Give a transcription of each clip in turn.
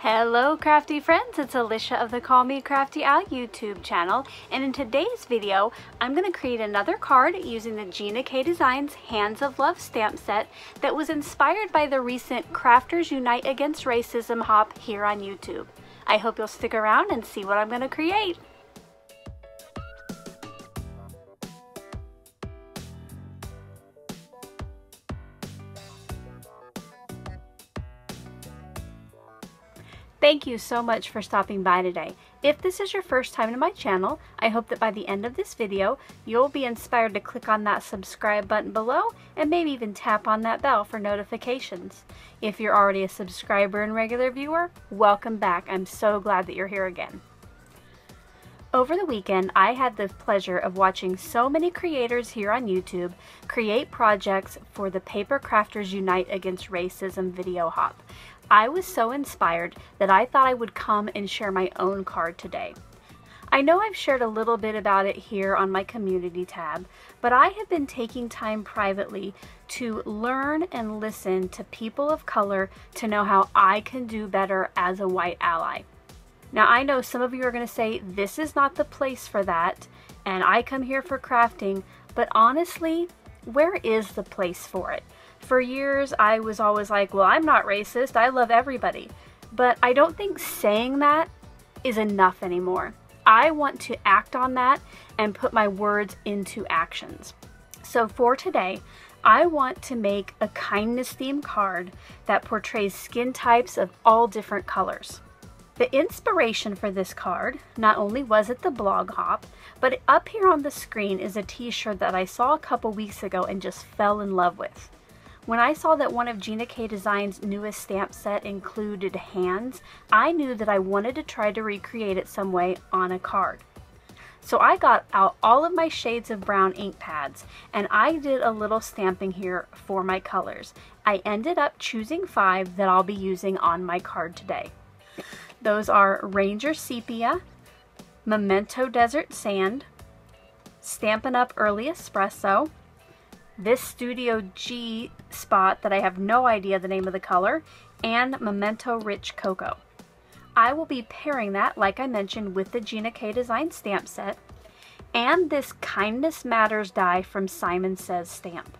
Hello crafty friends, it's Alicia of the Call Me Crafty Al YouTube channel, and in today's video I'm going to create another card using the Gina K Designs Hands of Love stamp set that was inspired by the recent Crafters Unite Against Racism Hop here on YouTube. I hope you'll stick around and see what I'm going to create. Thank you so much for stopping by today. If this is your first time to my channel, I hope that by the end of this video, you'll be inspired to click on that subscribe button below and maybe even tap on that bell for notifications. If you're already a subscriber and regular viewer, welcome back. I'm so glad that you're here again. Over the weekend, I had the pleasure of watching so many creators here on YouTube create projects for the Papercrafters Unite Against Racism video hop. I was so inspired that I thought I would come and share my own card today. I know I've shared a little bit about it here on my community tab, but I have been taking time privately to learn and listen to people of color to know how I can do better as a white ally. Now I know some of you are going to say, this is not the place for that, and I come here for crafting, but honestly, where is the place for it? For years, I was always like, well, I'm not racist, I love everybody. But I don't think saying that is enough anymore. I want to act on that and put my words into actions. So for today, I want to make a kindness theme card that portrays skin types of all different colors. The inspiration for this card, not only was it the blog hop, but up here on the screen is a t-shirt that I saw a couple weeks ago and just fell in love with. When I saw that one of Gina K Designs' newest stamp set included hands, I knew that I wanted to try to recreate it some way on a card. So I got out all of my shades of brown ink pads and I did a little stamping here for my colors. I ended up choosing 5 that I'll be using on my card today. Those are Ranger Sepia, Memento Desert Sand, Stampin' Up Early Espresso, this Studio G spot that I have no idea the name of the color, and Memento Rich Cocoa. I will be pairing that, like I mentioned, with the Gina K Design stamp set and this Kindness Matters die from Simon Says Stamp.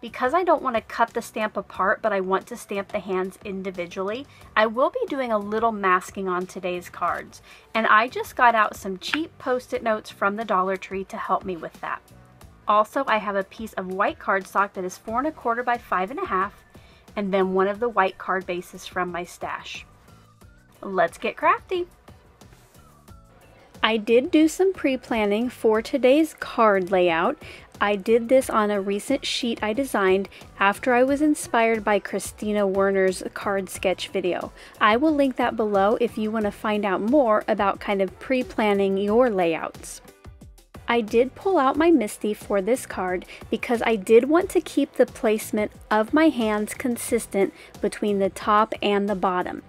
Because I don't want to cut the stamp apart, but I want to stamp the hands individually, I will be doing a little masking on today's cards. And I just got out some cheap post-it notes from the Dollar Tree to help me with that. Also, I have a piece of white cardstock that is 4 1/4 by 5 1/2, and then one of the white card bases from my stash. Let's get crafty. I did do some pre-planning for today's card layout. I did this on a recent sheet I designed after I was inspired by Christina Werner's card sketch video. I will link that below if you want to find out more about kind of pre-planning your layouts. I did pull out my MISTI for this card because I did want to keep the placement of my hands consistent between the top and the bottom.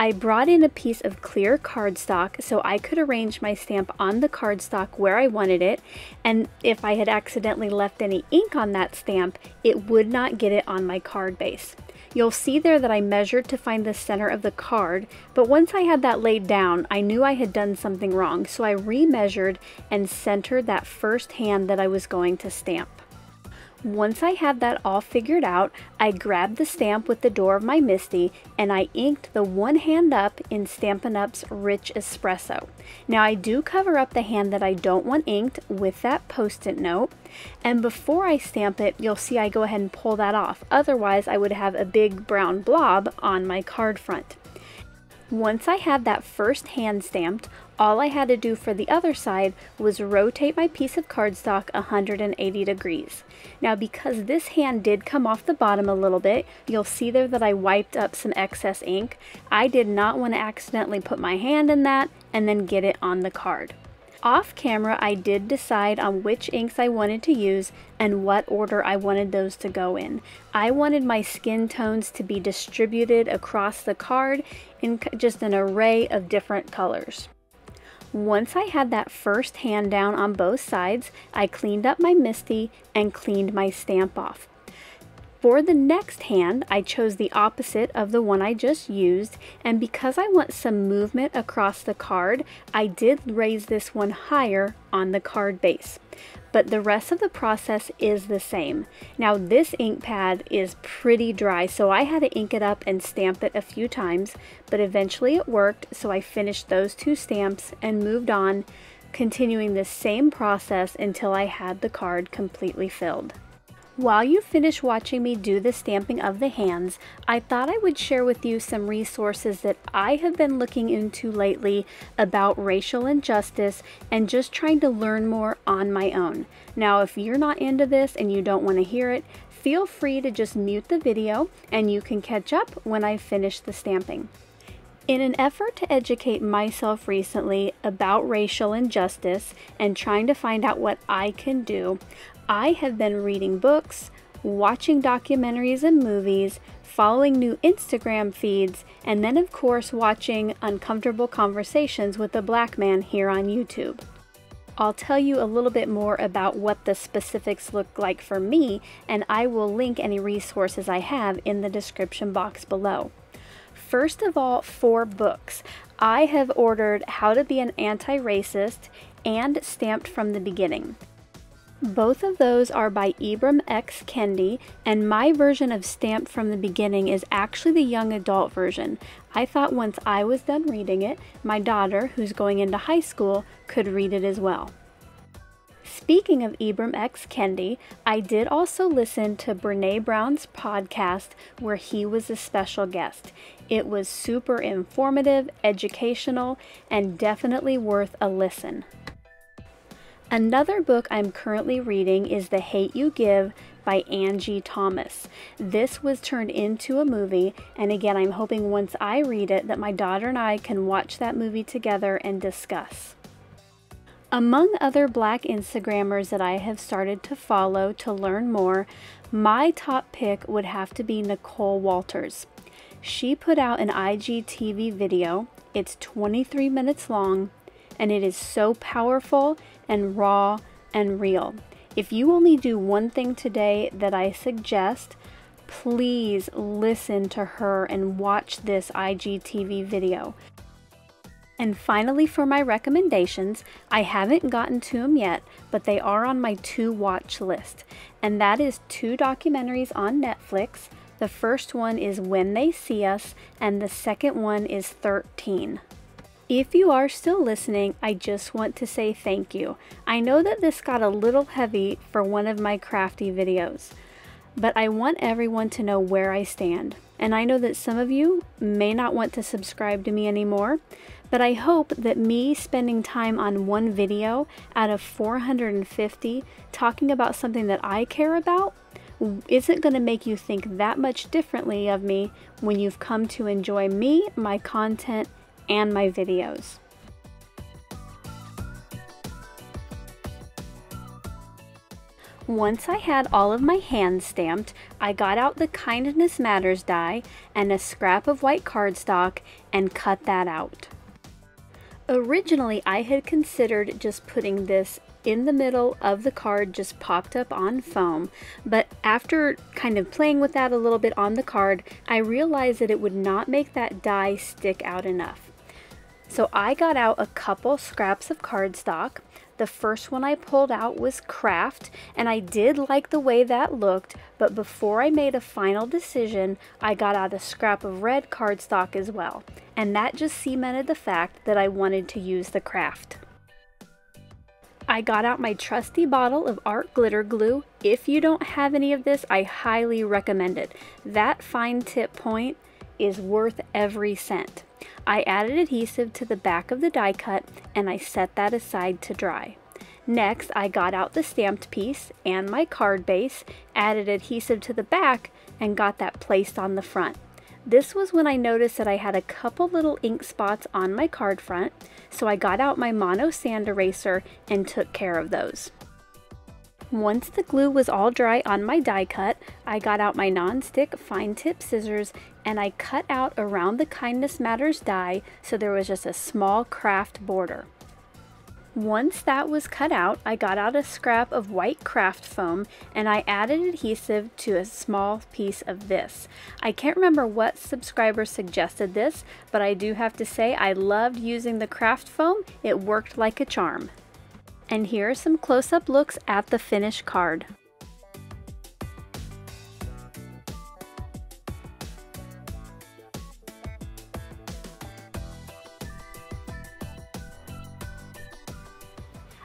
I brought in a piece of clear cardstock so I could arrange my stamp on the cardstock where I wanted it, and if I had accidentally left any ink on that stamp, it would not get it on my card base. You'll see there that I measured to find the center of the card, but once I had that laid down, I knew I had done something wrong, so I re-measured and centered that first hand that I was going to stamp. Once I had that all figured out, I grabbed the stamp with the door of my MISTI and I inked the one hand up in Stampin' Up's Rich Espresso. Now I do cover up the hand that I don't want inked with that post-it note, and before I stamp it, you'll see I go ahead and pull that off. Otherwise, I would have a big brown blob on my card front. Once I had that first hand stamped, all I had to do for the other side was rotate my piece of cardstock 180 degrees. Now because this hand did come off the bottom a little bit, you'll see there that I wiped up some excess ink. I did not want to accidentally put my hand in that and then get it on the card. Off camera, I did decide on which inks I wanted to use and what order I wanted those to go in. I wanted my skin tones to be distributed across the card in just an array of different colors. Once I had that first hand down on both sides, I cleaned up my MISTI and cleaned my stamp off. For the next hand, I chose the opposite of the one I just used, and because I want some movement across the card, I did raise this one higher on the card base. But the rest of the process is the same. Now this ink pad is pretty dry, so I had to ink it up and stamp it a few times, but eventually it worked, so I finished those two stamps and moved on, continuing the same process until I had the card completely filled. While you finish watching me do the stamping of the hands, I thought I would share with you some resources that I have been looking into lately about racial injustice and just trying to learn more on my own. Now, if you're not into this and you don't want to hear it, feel free to just mute the video and you can catch up when I finish the stamping. In an effort to educate myself recently about racial injustice and trying to find out what I can do, I have been reading books, watching documentaries and movies, following new Instagram feeds, and then of course watching Uncomfortable Conversations with a Black Man here on YouTube. I'll tell you a little bit more about what the specifics look like for me, and I will link any resources I have in the description box below. First of all, for books, I have ordered How to Be an Anti-Racist and Stamped from the Beginning. Both of those are by Ibram X. Kendi, and my version of Stamped from the Beginning is actually the young adult version. I thought once I was done reading it, my daughter, who's going into high school, could read it as well. Speaking of Ibram X. Kendi, I did also listen to Brene Brown's podcast where he was a special guest. It was super informative, educational, and definitely worth a listen. Another book I'm currently reading is The Hate U Give by Angie Thomas. This was turned into a movie, and again, I'm hoping once I read it that my daughter and I can watch that movie together and discuss. Among other Black Instagrammers that I have started to follow to learn more, my top pick would have to be Nicole Walters. She put out an IGTV video. It's 23 minutes long, and it is so powerful and raw and real. If you only do one thing today that I suggest, please listen to her and watch this IGTV video. And finally, for my recommendations, I haven't gotten to them yet, but they are on my to-watch list. And that is two documentaries on Netflix. The first one is When They See Us, and the second one is 13. If you are still listening, I just want to say thank you. I know that this got a little heavy for one of my crafty videos, but I want everyone to know where I stand. And I know that some of you may not want to subscribe to me anymore, but I hope that me spending time on one video out of 450 talking about something that I care about isn't going to make you think that much differently of me when you've come to enjoy me, my content, and my videos. Once I had all of my hands stamped, I got out the Kindness Matters die and a scrap of white cardstock and cut that out. Originally, I had considered just putting this in the middle of the card, just popped up on foam, but after kind of playing with that a little bit on the card, I realized that it would not make that die stick out enough. So I got out a couple scraps of cardstock. The first one I pulled out was Craft, and I did like the way that looked, but before I made a final decision, I got out a scrap of red cardstock as well, and that just cemented the fact that I wanted to use the Craft. I got out my trusty bottle of Art Glitter Glue. If you don't have any of this, I highly recommend it. That fine tip point is worth every cent. I added adhesive to the back of the die cut and I set that aside to dry. Next, I got out the stamped piece and my card base, added adhesive to the back, and got that placed on the front. This was when I noticed that I had a couple little ink spots on my card front, so I got out my Mono Sand Eraser and took care of those. Once the glue was all dry on my die cut, I got out my non-stick fine tip scissors and I cut out around the Kindness Matters die so there was just a small Craft border. Once that was cut out, I got out a scrap of white craft foam and I added adhesive to a small piece of this. I can't remember what subscriber suggested this, but I do have to say I loved using the craft foam. It worked like a charm. And here are some close-up looks at the finished card.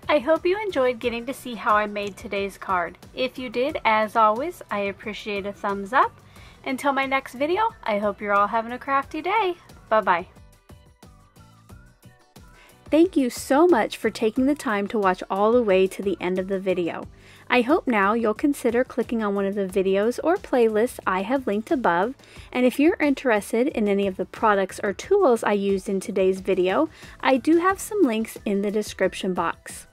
I hope you enjoyed getting to see how I made today's card. If you did, as always, I appreciate a thumbs up. Until my next video, I hope you're all having a crafty day. Bye-bye. Thank you so much for taking the time to watch all the way to the end of the video. I hope now you'll consider clicking on one of the videos or playlists I have linked above, and if you're interested in any of the products or tools I used in today's video, I do have some links in the description box.